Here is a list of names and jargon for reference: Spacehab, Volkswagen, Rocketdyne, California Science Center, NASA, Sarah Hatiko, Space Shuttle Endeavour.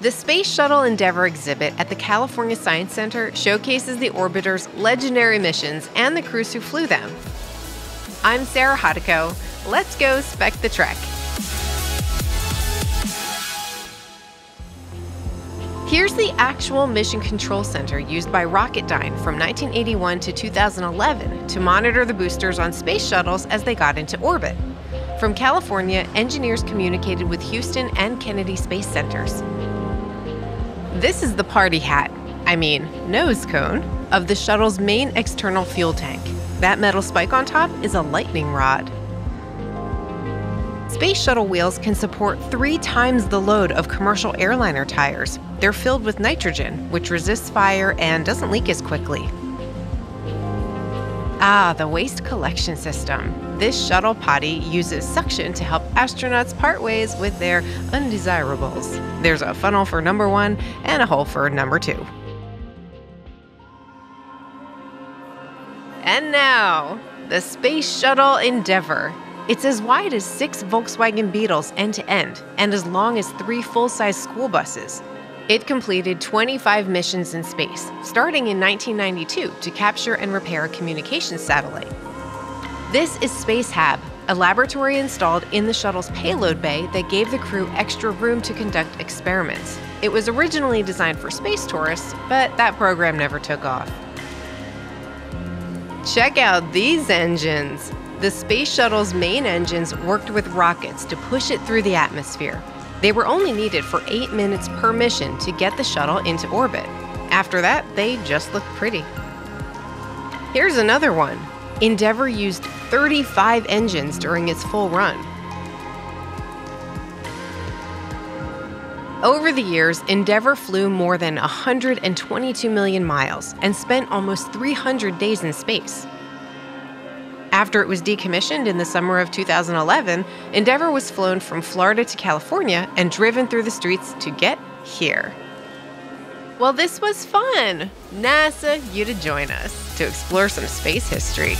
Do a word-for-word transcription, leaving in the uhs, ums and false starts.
The Space Shuttle Endeavour exhibit at the California Science Center showcases the orbiter's legendary missions and the crews who flew them. I'm Sarah Hatiko. Let's go spec the trek. Here's the actual Mission Control Center used by Rocketdyne from nineteen eighty-one to two thousand eleven to monitor the boosters on space shuttles as they got into orbit. From California, engineers communicated with Houston and Kennedy Space Centers. This is the party hat, I mean nose cone, of the shuttle's main external fuel tank. That metal spike on top is a lightning rod. Space shuttle wheels can support three times the load of commercial airliner tires. They're filled with nitrogen, which resists fire and doesn't leak as quickly. Ah, the waste collection system. This shuttle potty uses suction to help astronauts part ways with their undesirables. There's a funnel for number one and a hole for number two. And now, the Space Shuttle Endeavour. It's as wide as six Volkswagen Beetles end-to-end and as long as three full-size school buses. It completed twenty-five missions in space, starting in nineteen ninety-two to capture and repair a communications satellite. This is Spacehab, a laboratory installed in the shuttle's payload bay that gave the crew extra room to conduct experiments. It was originally designed for space tourists, but that program never took off. Check out these engines! The space shuttle's main engines worked with rockets to push it through the atmosphere. They were only needed for eight minutes per mission to get the shuttle into orbit. After that, they just looked pretty. Here's another one. Endeavour used thirty-five engines during its full run. Over the years, Endeavour flew more than one hundred twenty-two million miles and spent almost three hundred days in space. After it was decommissioned in the summer of two thousand eleven, Endeavour was flown from Florida to California and driven through the streets to get here. Well, this was fun! NASA, you to join us to explore some space history.